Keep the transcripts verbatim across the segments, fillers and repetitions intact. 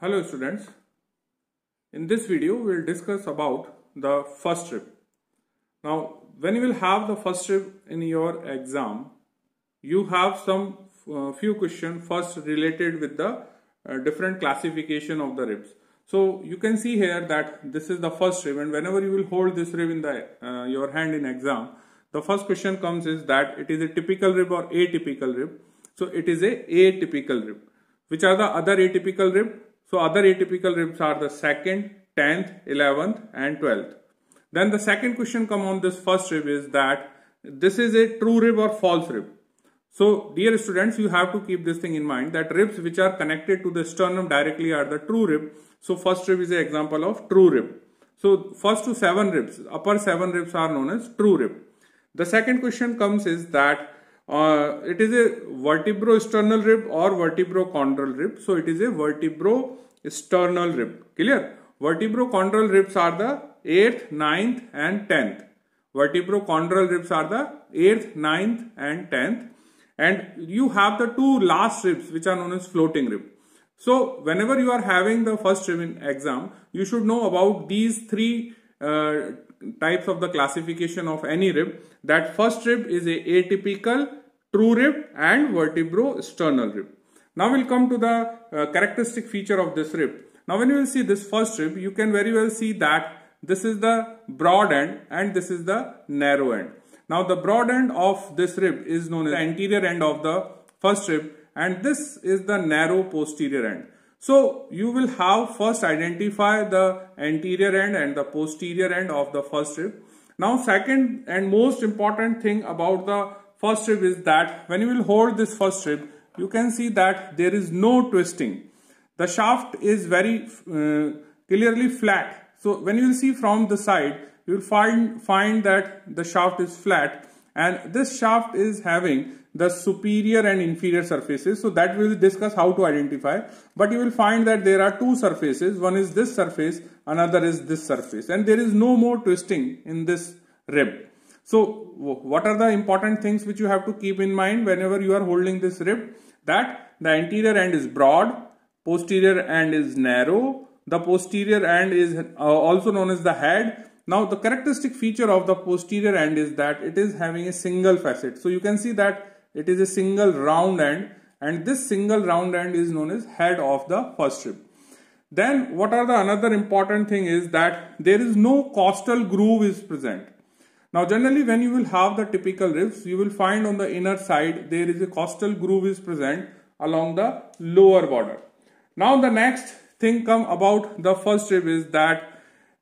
Hello students, in this video we will discuss about the first rib. Now when you will have the first rib in your exam, you have some uh, few questions first related with the uh, different classification of the ribs. So you can see here that this is the first rib, and whenever you will hold this rib in the, uh, your hand in exam, the first question comes is that it is a typical rib or atypical rib. So it is a atypical rib. Which are the other atypical rib? So other atypical ribs are the second, tenth, eleventh and twelfth. Then the second question come on this first rib is that this is a true rib or false rib. So dear students, you have to keep this thing in mind that ribs which are connected to the sternum directly are the true rib. So first rib is an example of true rib. So first to seven ribs, upper seven ribs are known as true rib. The second question comes is that Uh, it is a vertebrosternal rib or vertebrocondral rib. So it is a vertebrosternal rib. Clear? Vertebrocondral ribs are the eighth, ninth and tenth. Vertebrocondral ribs are the eighth, ninth and tenth. And you have the two last ribs which are known as floating rib. So whenever you are having the first rib in exam, you should know about these three uh, types of the classification of any rib. That first rib is a atypical, true rib and vertebrosternal rib. Now we'll come to the uh, characteristic feature of this rib. Now when you will see this first rib, you can very well see that this is the broad end and this is the narrow end. Now the broad end of this rib is known as the anterior end of the first rib, and this is the narrow posterior end. So you will have first identify the anterior end and the posterior end of the first rib. Now second and most important thing about the first rib is that when you will hold this first rib, you can see that there is no twisting. The shaft is very uh, clearly flat. So when you will see from the side, you will find, find that the shaft is flat, and this shaft is having the superior and inferior surfaces. So that we will discuss how to identify. But you will find that there are two surfaces. One is this surface, another is this surface. And there is no more twisting in this rib. So what are the important things which you have to keep in mind whenever you are holding this rib? That the anterior end is broad, posterior end is narrow, the posterior end is also known as the head. Now the characteristic feature of the posterior end is that it is having a single facet. So you can see that it is a single round end, and this single round end is known as head of the first rib. Then what are the another important thing is that there is no costal groove is present. Now generally when you will have the typical ribs, you will find on the inner side there is a costal groove is present along the lower border. Now the next thing come about the first rib is that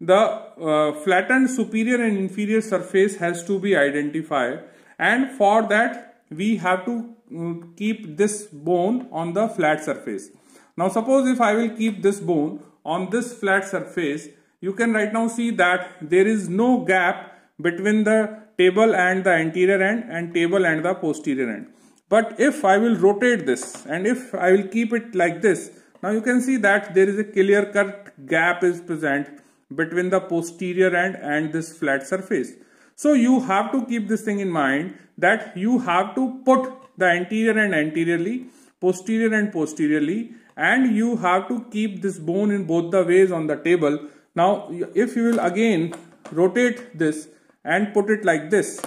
the uh, flattened superior and inferior surface has to be identified, and for that we have to uh, keep this bone on the flat surface. Now suppose if I will keep this bone on this flat surface, you can right now see that there is no gap between the table and the anterior end and table and the posterior end. But if I will rotate this and if I will keep it like this, now you can see that there is a clear cut gap is present between the posterior end and this flat surface. So you have to keep this thing in mind that you have to put the anterior end anteriorly, posterior end posteriorly, and you have to keep this bone in both the ways on the table. Now if you will again rotate this and put it like this,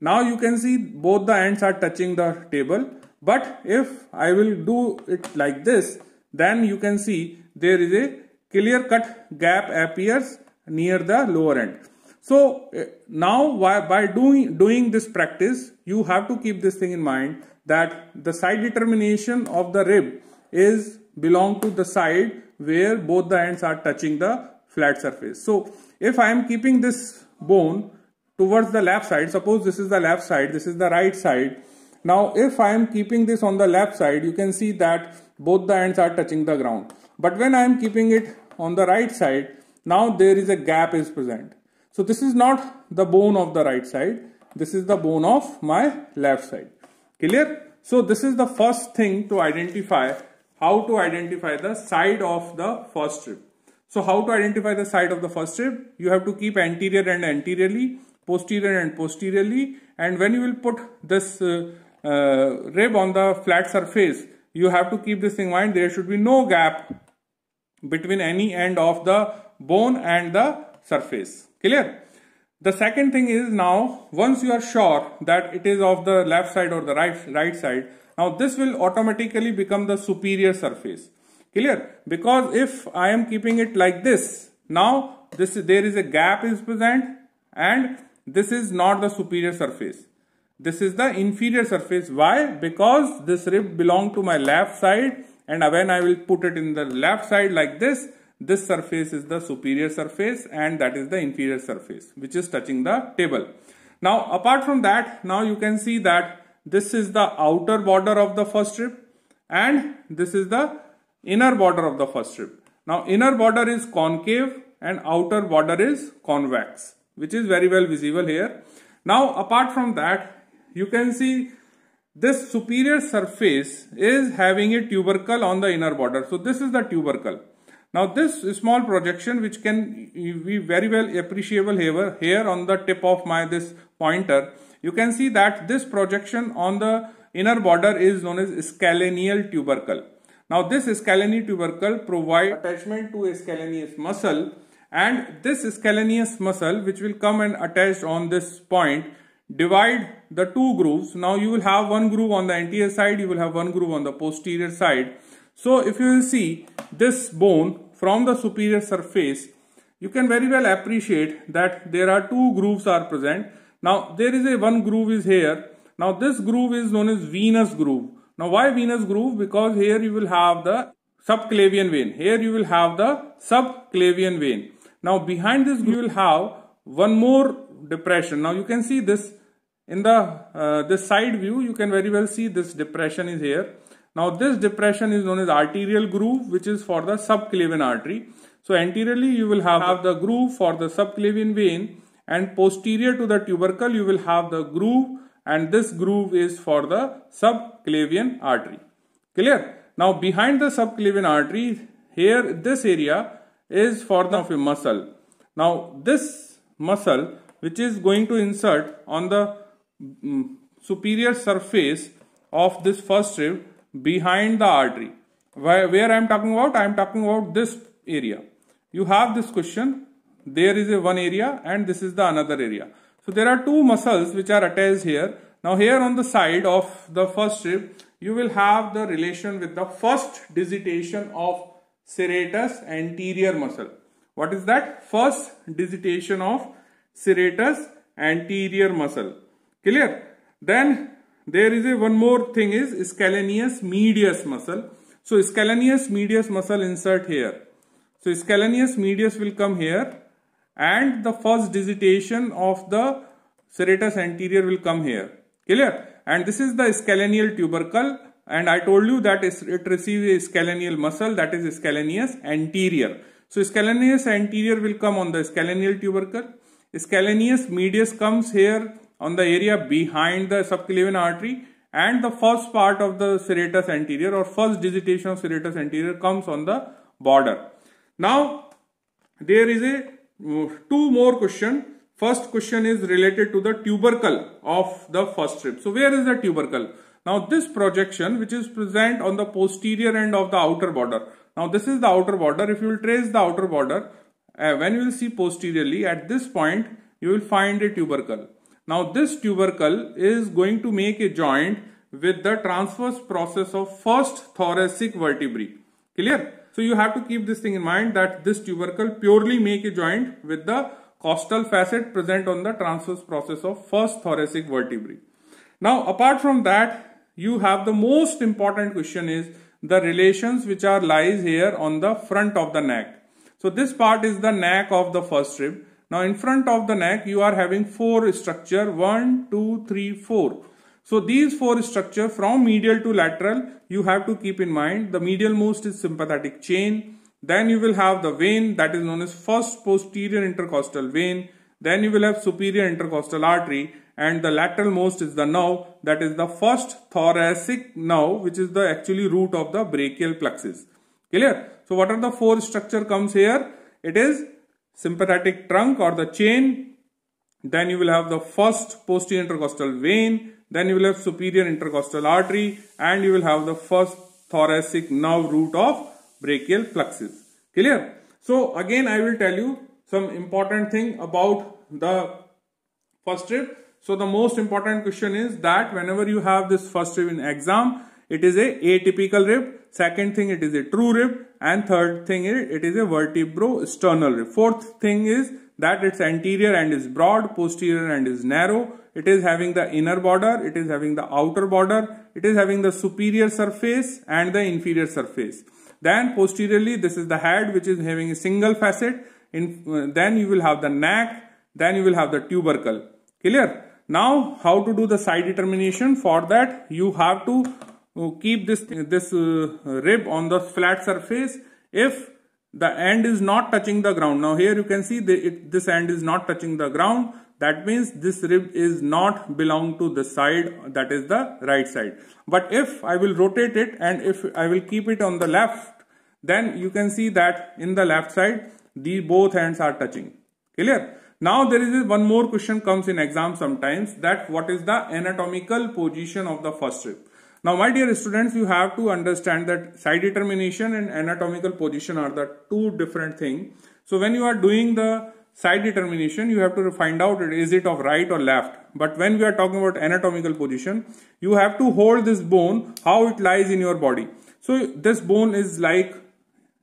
now you can see both the ends are touching the table. But if I will do it like this, then you can see there is a clear cut gap appears near the lower end. So now by doing, doing this practice, you have to keep this thing in mind that the side determination of the rib is belong to the side where both the ends are touching the flat surface. So if I am keeping this bone towards the left side, suppose this is the left side, this is the right side. Now if I am keeping this on the left side, you can see that both the ends are touching the ground. But when I am keeping it on the right side, now there is a gap is present. So this is not the bone of the right side. This is the bone of my left side. Clear? So this is the first thing to identify, how to identify the side of the first rib. So how to identify the side of the first rib? You have to keep anterior end anteriorly, posterior end posteriorly. And when you will put this uh, uh, rib on the flat surface, you have to keep this in mind. There should be no gap between any end of the bone and the surface. Clear? The second thing is, now once you are sure that it is of the left side or the right, right side, now this will automatically become the superior surface. Clear? Because if I am keeping it like this, now this there is a gap is present and this is not the superior surface. This is the inferior surface. Why? Because this rib belongs to my left side, and when I will put it in the left side like this, this surface is the superior surface and that is the inferior surface which is touching the table. Now apart from that, now you can see that this is the outer border of the first rib and this is the inner border of the first rib. Now inner border is concave and outer border is convex, which is very well visible here. Now apart from that, you can see this superior surface is having a tubercle on the inner border. So this is the tubercle. Now this small projection which can be very well appreciable here, here on the tip of my this pointer, you can see that this projection on the inner border is known as scalene tubercle. Now this scalene tubercle provides attachment to a scalenus muscle, and this scalenus muscle which will come and attach on this point divide the two grooves. Now you will have one groove on the anterior side, you will have one groove on the posterior side. So if you will see this bone from the superior surface, you can very well appreciate that there are two grooves are present. Now there is a one groove is here. Now this groove is known as venous groove. Now why venous groove? Because here you will have the subclavian vein. Here you will have the subclavian vein. Now behind this you will have one more depression. Now you can see this in the uh, this side view, you can very well see this depression is here. Now this depression is known as arterial groove, which is for the subclavian artery. So anteriorly you will have, have the groove for the subclavian vein, and posterior to the tubercle you will have the groove, and this groove is for the subclavian artery. Clear? Now behind the subclavian artery, here this area is for the of a muscle. Now this muscle which is going to insert on the mm, superior surface of this first rib behind the artery. Where, where I am talking about? I am talking about this area. You have this question. There is a one area and this is the another area. So there are two muscles which are attached here. Now here on the side of the first rib, you will have the relation with the first dissection of serratus anterior muscle. What is that? First dissection of serratus anterior muscle. Clear? Then there is a one more thing is scalenus medius muscle. So scalenus medius muscle insert here. So scalenus medius will come here, and the first dissection of the serratus anterior will come here. Clear? And this is the scalenial tubercle, and I told you that it receives a scalenial muscle, that is scalenus anterior. So scalenus anterior will come on the scalenial tubercle. Scalenus medius comes here on the area behind the subclavian artery, and the first part of the serratus anterior or first dissection of serratus anterior comes on the border. Now there is a two more question. First question is related to the tubercle of the first rib. So where is the tubercle? Now this projection which is present on the posterior end of the outer border. Now this is the outer border. If you will trace the outer border, uh, when you will see posteriorly at this point, you will find a tubercle. Now this tubercle is going to make a joint with the transverse process of first thoracic vertebrae. Clear? So you have to keep this thing in mind that this tubercle purely make a joint with the costal facet present on the transverse process of first thoracic vertebrae. Now apart from that, you have the most important question is the relations which are lies here on the front of the neck. So this part is the neck of the first rib. Now in front of the neck you are having four structure, one, two, three, four. So these four structure from medial to lateral you have to keep in mind. The medial most is sympathetic chain. Then you will have the vein that is known as first posterior intercostal vein. Then you will have superior intercostal artery, and the lateral most is the nerve, that is the first thoracic nerve, which is the actually root of the brachial plexus. Clear? So what are the four structure comes here? It is sympathetic trunk or the chain, then you will have the first posterior intercostal vein, then you will have superior intercostal artery, and you will have the first thoracic nerve root of brachial plexus. Clear? So again I will tell you some important thing about the first rib. So the most important question is that whenever you have this first rib in exam, it is a atypical rib. Second thing, it is a true rib. And third thing, it is a vertebrosternal rib. Fourth thing is that its anterior end is broad, posterior end is narrow. It is having the inner border, it is having the outer border, it is having the superior surface and the inferior surface. Then posteriorly, this is the head which is having a single facet. In, uh, then you will have the neck, then you will have the tubercle. Clear? Now, how to do the side determination? For that, you have to uh, keep this, this uh, rib on the flat surface if the end is not touching the ground. Now here you can see the, it, this end is not touching the ground. That means this rib is not belong to the side, that is the right side. But if I will rotate it and if I will keep it on the left, then you can see that in the left side, the both ends are touching. Clear? Now there is one more question comes in exam sometimes, that what is the anatomical position of the first rib. Now my dear students, you have to understand that side determination and anatomical position are the two different things. So when you are doing the side determination, you have to find out is it of right or left. But when we are talking about anatomical position, you have to hold this bone how it lies in your body. So this bone is like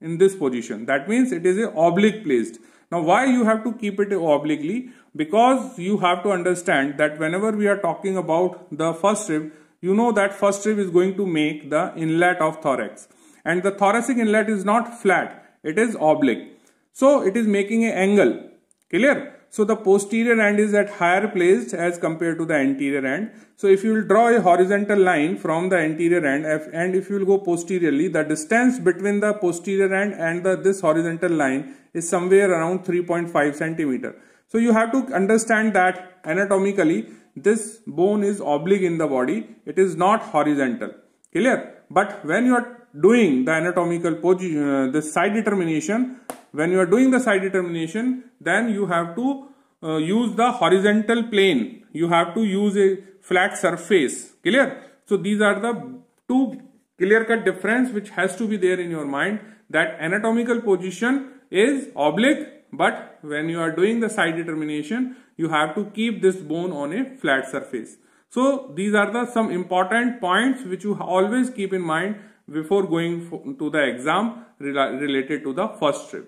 in this position, that means it is a oblique placed. Now why you have to keep it obliquely? Because you have to understand that whenever we are talking about the first rib, you know that first rib is going to make the inlet of thorax, and the thoracic inlet is not flat, it is oblique, so it is making an angle. Clear? So the posterior end is at higher placed as compared to the anterior end. So if you will draw a horizontal line from the anterior end and if you will go posteriorly, the distance between the posterior end and the, this horizontal line is somewhere around three point five centimeter. So you have to understand that anatomically this bone is oblique in the body. It is not horizontal. Clear? But when you are doing the anatomical position, uh, the side determination, when you are doing the side determination, then you have to uh, use the horizontal plane. You have to use a flat surface. Clear? So these are the two clear-cut difference which has to be there in your mind, that anatomical position is oblique, but when you are doing the side determination, you have to keep this bone on a flat surface. So these are the some important points which you always keep in mind before going to the exam related to the first rib.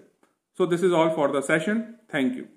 So this is all for the session. Thank you.